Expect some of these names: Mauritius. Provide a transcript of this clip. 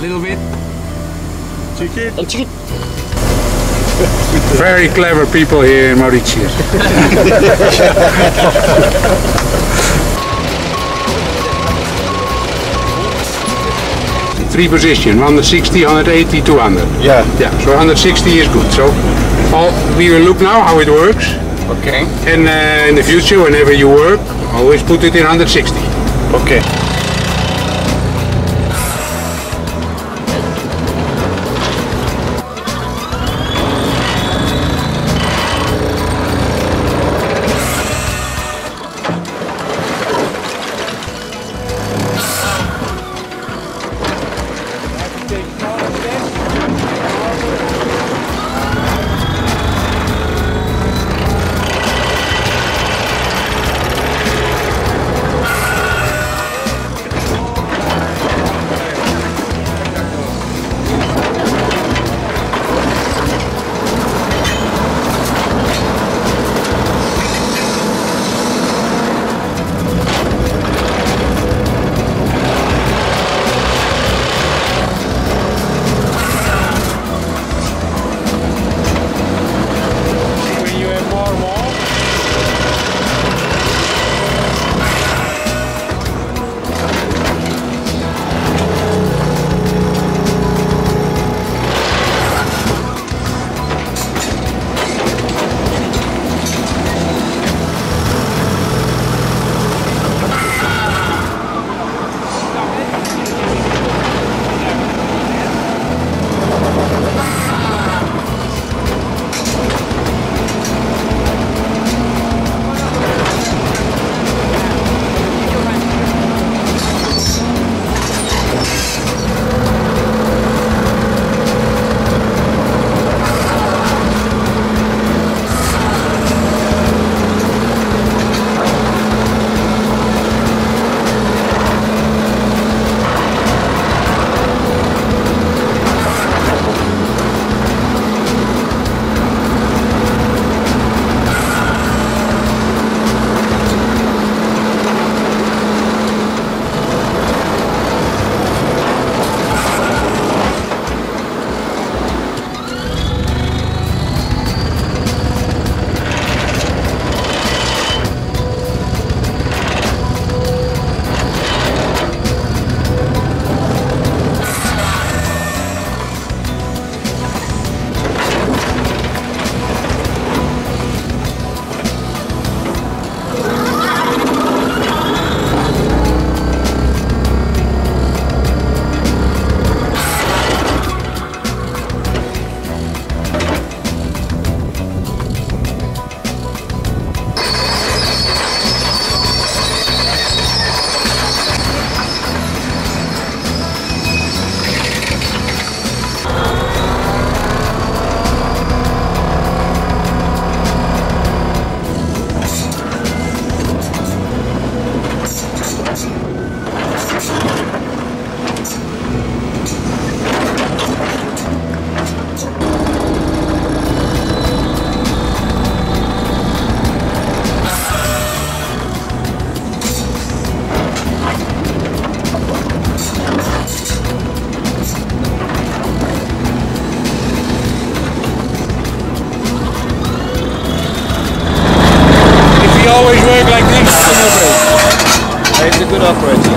Little bit. Chiquit. Very clever people here in Mauritius. Three position, 160, 180, 200. Yeah. Yeah, so 160 is good. So we will look now how it works. Okay. And in the future, whenever you work, always put it in 160. Okay. Always work like this. It's a good operation.